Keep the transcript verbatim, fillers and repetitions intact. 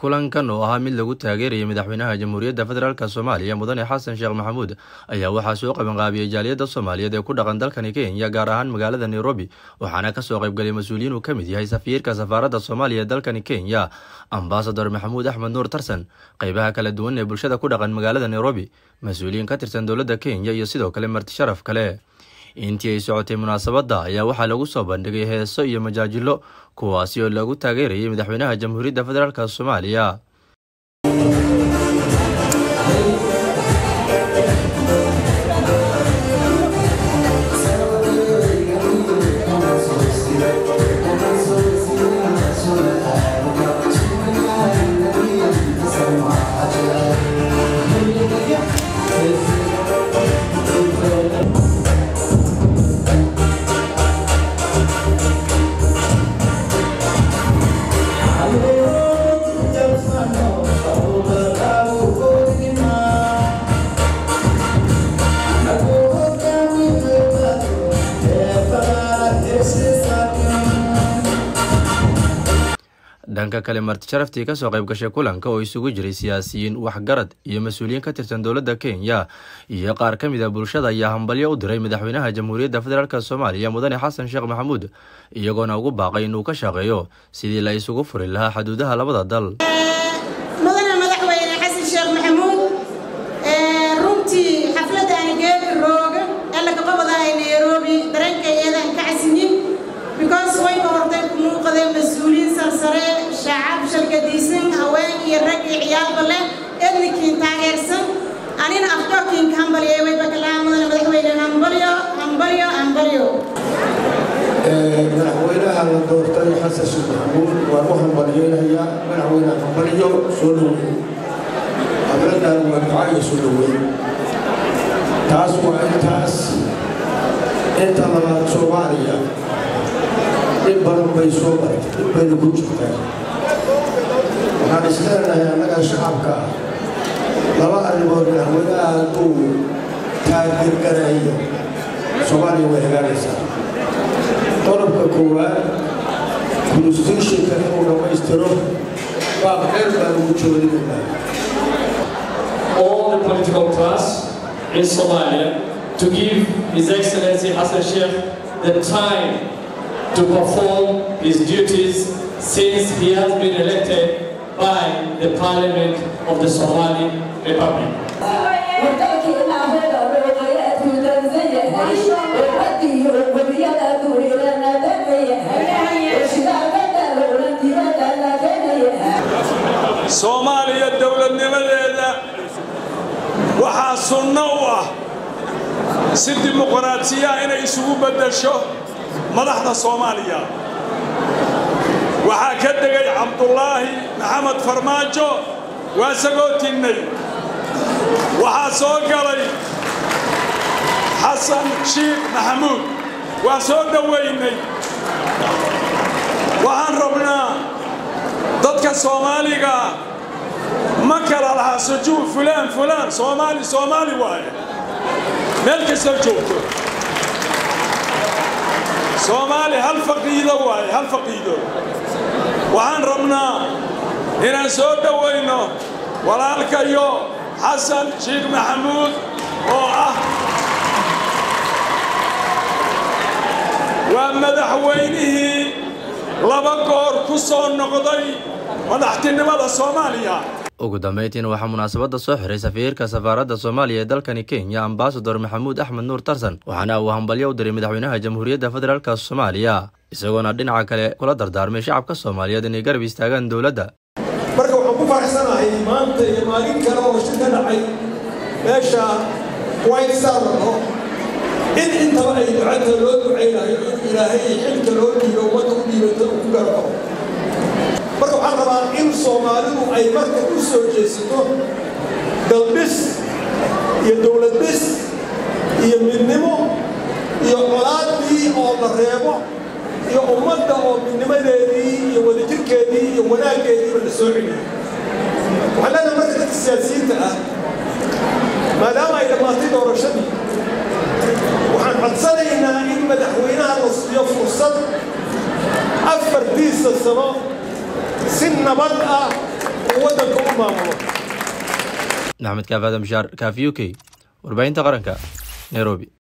kulankan oo ahaa mid lagu taageerayay madaxweynaha jamhuuriyadda federaalka Soomaaliya mudane Xasan Sheekh Maxamuud ayaa waxaa soo qaban qaabiyay jaaliyadda Soomaaliyeed ee ku dhaqan dalkani Kenya gaar ahaan magaalada Nairobi waxaana ka soo qayb galay mas'uuliyiin uu ka mid yahay safiirka safaaradda Soomaaliya dalkani Kenya Ambassador Maxamuud Axmed Nuur Tarsan qaybaha kala duwan ee bulshada ku dhaqan magaalada Nairobi mas'uuliyiin ka tirsan dawladda Kenya iyo sidoo kale marti sharaf kale intii ay socotay munaasabada ayaa waxaa lagu soo bandhigay heeso iyo majaajilo kuwaas oo lagu taageerayay madaxweynaha jamhuuriyadda federaalka Soomaaliya. danka kale marti sharaftii ka soo qayb gashay kulanka oo isugu jiray siyaasiyiin waxgarad iyo mas'uuliyiin ka tirsan dawladda Kenya iyo qaar ka mid ah bulshada ayaa hambalyo u diray madaxweynaha jamhuuriyadda federaalka Soomaaliya mudane Xasan Sheekh Maxamuud iyagoona ugu baaqay inuu ka shaqeeyo sidii la isugu furi lahaa xuduudaha labada dal. mudane madaxweyne Xasan Sheekh Maxamuud ee runtii xafladda aan geeli rooga alla ka qabadahay Nairobi dareenka iyadaan ka casinin because way qortay kumu qaday mas'uuliyiin sarsare شعب شركتيسن هواي يرجع عيال بله إني كنت عارسن أنا أفتح كين كامبريا وين بكلام أنا بقول إن أمبريا أمبريا أمبريا. من حوينا على الدور تاني حاسة شبابون وروحهم بريئين هي من حوينا أمبريا سلوي أبدا المقعي سلوي تاس وانتاس أنت لما سواريا إبرم بيسوبر إبرم بوجهك أنا أشتغل على الشعب كا، لما أريبون هؤلاء أو تاجر كراهية، سوالي وهجرسا، طلب كقوة، كنستيشي كأنه ما يستروح، فأغير بالوجود لله. All the political class in Somalia to give His Excellency Xasan Sheekh the time to perform his duties since he has been elected. By the Parliament of the Somali Republic. Somalia الدولة النملة وحصنوه سد الديمقراطية هنا يسوي بدل شو ملاحظة سوماليا. وحكدقي عبد الله محمد فرماجو واسقوتي النبي وحاسوق علي حسن شيخ محمود واسوق دويني وحن ربنا ضدك الصومالي مكر على سجوه فلان فلان صومالي صومالي وايه ملك سجوته صومالي هل فقيده وايه هل فقيده وعن ربنا هنا سود وينه ولا الكيو حسن شيخ محمود واه ومدح وينه لبقور كسر نقضي مدحت النماذج الصومالية ugu dambeyntii waxa munaasabada soo xiray safiirka safaaradda Soomaaliya ee dalkani Kenya Ambassador Maxamed Axmed Nuur Tarsan waxaana uu hambalyo u diray madaxweynaha jamhuuriyadda federaalka Soomaaliya isagoona dhinaca kale kula dardaarmay shacabka Soomaaliyeed inay garab istaagaan dawladda marka wuxuu ku faraxsanahay maanta iyo maalin kale oo shil ka dhacay meesha White Star in inta ay ducada loo duceynayo ilaahay xilka loo diido waddo u diido ku garabo marka waxaan rabaa in Soomaalidu ay marka u soo jeesato dalbis iyo dawladbis iyo midnimo iyo colaadii oo la reebo iyo ummadda oo midnimadeedii iyo wadajirka السوري. وعلى نماذج السياسيين ما دام الاماطيب ورشدي وحنتصلينا ان مدحوينها يفرصت افر ديس السماء سن بدأ قوتكم مامور. نعم كاف هذا مشار كافيوكي أربعين تقرنكا نيروبي.